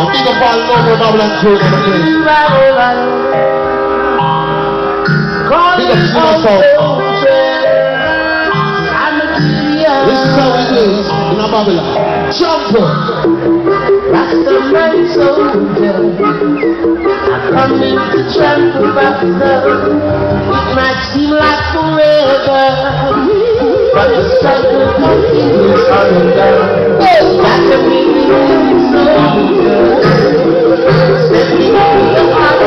Contigo paloma no hablan solo. Diga to myself, this is how it is in our Babylon. Jump up. Rastafari soldier, I come in to trample back love. It might seem like forever, but the sun will continue coming down. Like a million soldiers, stepping on the heart of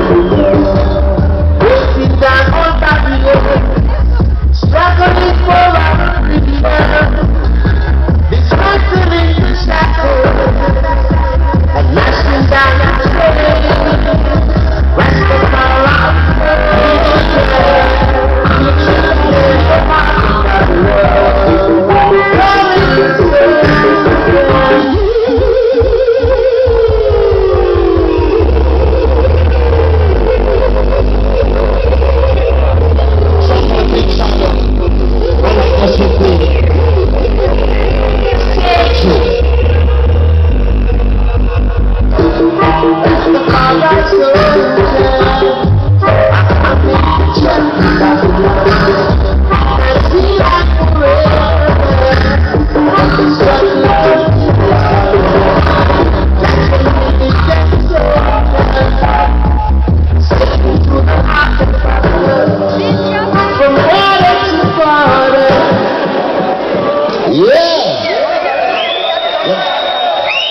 I